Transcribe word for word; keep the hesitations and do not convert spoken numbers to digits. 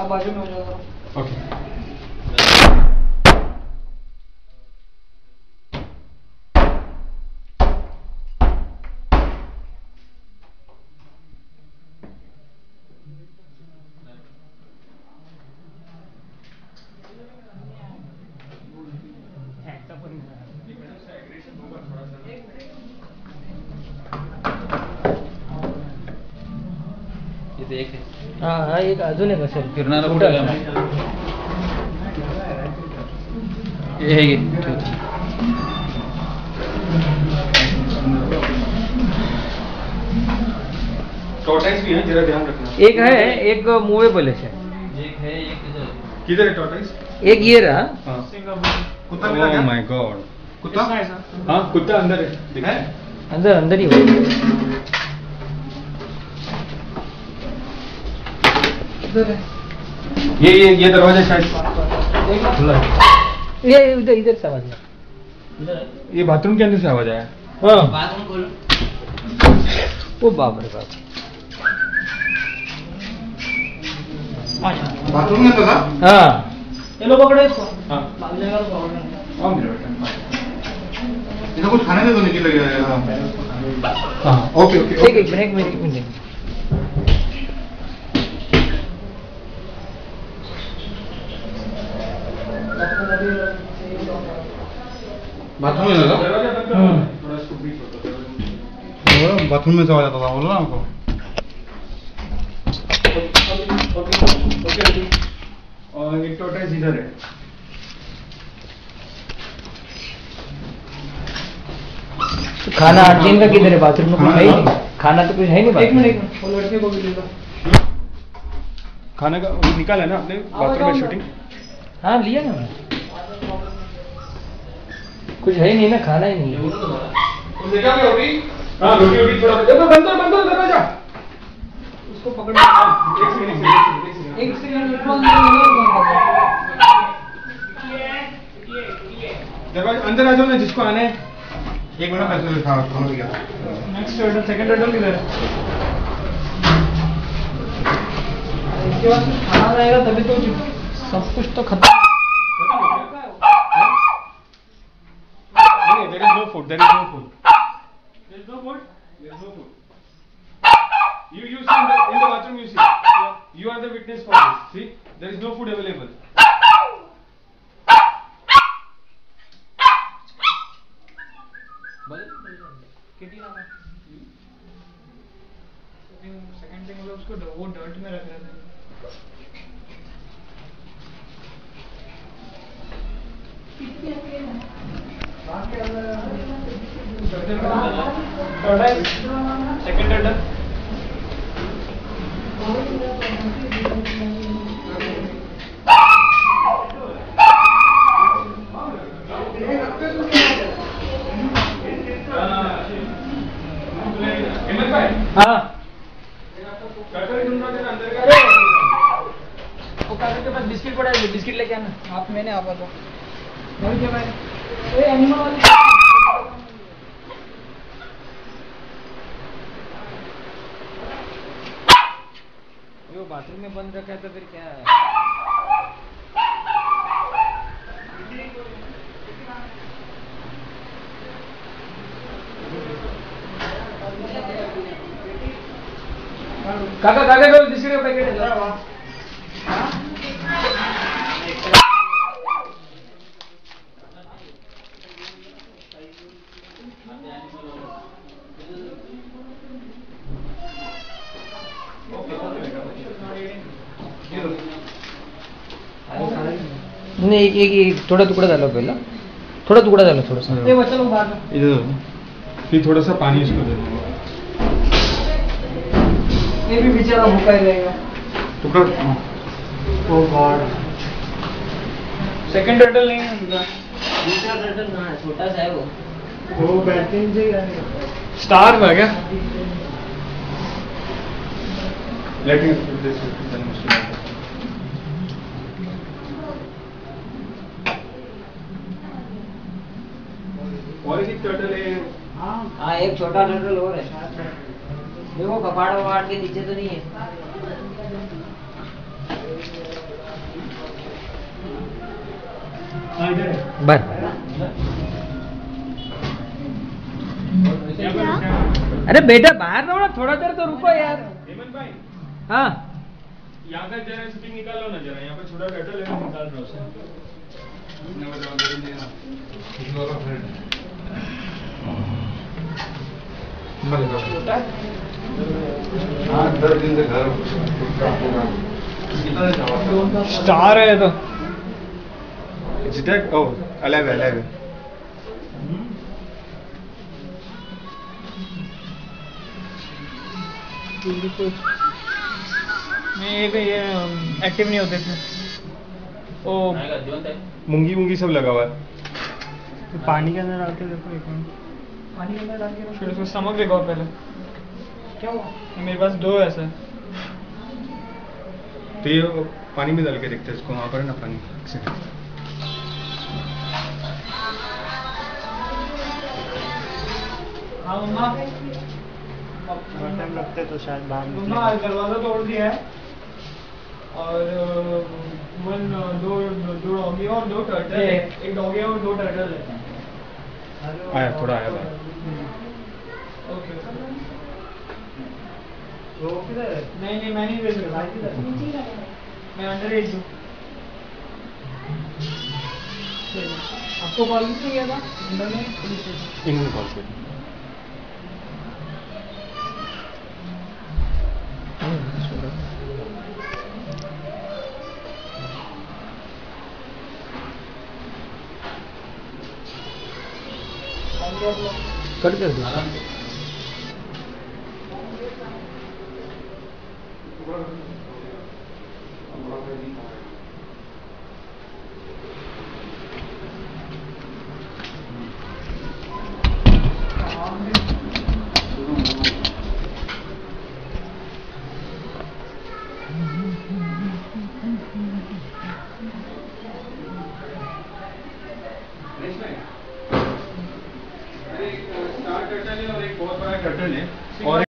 अब बाजू में हो जाओ। ओके एक अजून एक असेल फिरणारा कुठला हे घे टॉर्टाइस भी है जरा ध्यान रखना। एक है एक मूवेबल है एक है एक किधर है टॉर्टाइस एक ये रहा हां कुत्ता मिला क्या? ओह माय गॉड कुत्ता है सर। हां कुत्ता अंदर है दिखा अंदर अंदर ही है ये ये ये दरवाजा शायद खुला है। ये इधर इधर से आवाज आया ये बाथरूम के अंदर से आवाज आया। हाँ बाथरूम खोलो। ओ बाप रे बाप बाथरूम में तो था। हाँ ये लोग पकड़े इसको। हाँ और मेरे बेटा इनको कुछ खाने दे दो निकल गया। हाँ ओके ओके ठीक है एक मिनट एक मिनट बाथरूम में लगा बाथरूम में से आ जाता था बोलो ना आपको। और एक टॉर्टाइस इधर है। खाना आठ दिन का किधर है? बाथरूम में कुछ है ही नहीं। खाना तो कुछ है नहीं। एक मिनट एक मिनट वो लड़के को भी ले लो। खाने का वो निकाला है ना आपने बाथरूम में शूटिंग? हाँ लिया ना कुछ है ही नहीं ना खाना ही नहीं है। उसको पकड़ एक सेकंड दरवाजा अंदर आ जाओ ना जिसको आने एक मिनट सेकंड खाना रहेगा तभी तो सब कुछ तो खत्म। There is no food. There is no food. There is no food. There is no food. You, you see in the, in the bathroom. You see. Yeah. You are the witness for this. See, there is no food available. Ball. Kitty na. Second thing was उसको वो dirt में रख रहे थे. Second order हाँ वो काका के पास बिस्किट पड़ा है बिस्किट लेके आना। आप मैंने आप आता भाई एनिमल बाथरूम में बंद रखा है तो फिर क्या है? काका काका को दूसरे का पैकेट है नहीं एक एक, एक थोड़ा टुकड़ा डालो पहला थोड़ा टुकड़ा डालो थोड़ा सा ये बच्चा लोग बाहर इधर फिर थोड़ा सा पानी इसको दे दो ये भी बेचारा भूखा ही रहेगा टुकड़ा। ओह गॉड सेकंड टर्टल नहीं है उनका दूसरा टर्टल कहां है? छोटा सा है वो वो बैटिंग से स्टार में क्या let me put this in machine turtle है। हाँ एक छोटा टर्टल और है देखो कपाट वपाट के नीचे तो नहीं है बर अरे बेटा बाहर रहो ना, थोड़ा देर तो रुको यार। हेमंत भाई हाँ यहाँ का जरा स्टिंग निकालो ना, जरा यहाँ पे छोटा कैटल लेके निकाल रहा हूँ। स्टार है तो जितने ओ अलग अलग नहीं ये ये एक्टिव नहीं होते थे। ओ मूंगी मूंगी सब लगा हुआ है। तो पानी के अंदर डाल के देखो एक मिनट, पानी के अंदर डाल के फिर उसको समक देखो पहले क्या हुआ। मेरे पास दो ऐसे तो ये पानी में डाल के देखते हैं इसको। वहाँ पर है ना पानी, हाँ मम्मा टाइम लगते तो शायद बाहर। मम्मा दरवाजा तोड़ दिया है और वन दो दो डॉगी और दो टर्टल है, एक डॉगी और दो टर्टल है। आया थोड़ा आया भाई। ओके वो किधर है? नहीं नहीं मैं नहीं भेज रहा, मैं अंडर एज हूँ। आपको कॉल किसने किया था? अंदर में इंग्लिश कॉल किया। कट कर दो और एक बहुत बड़ा कटल है और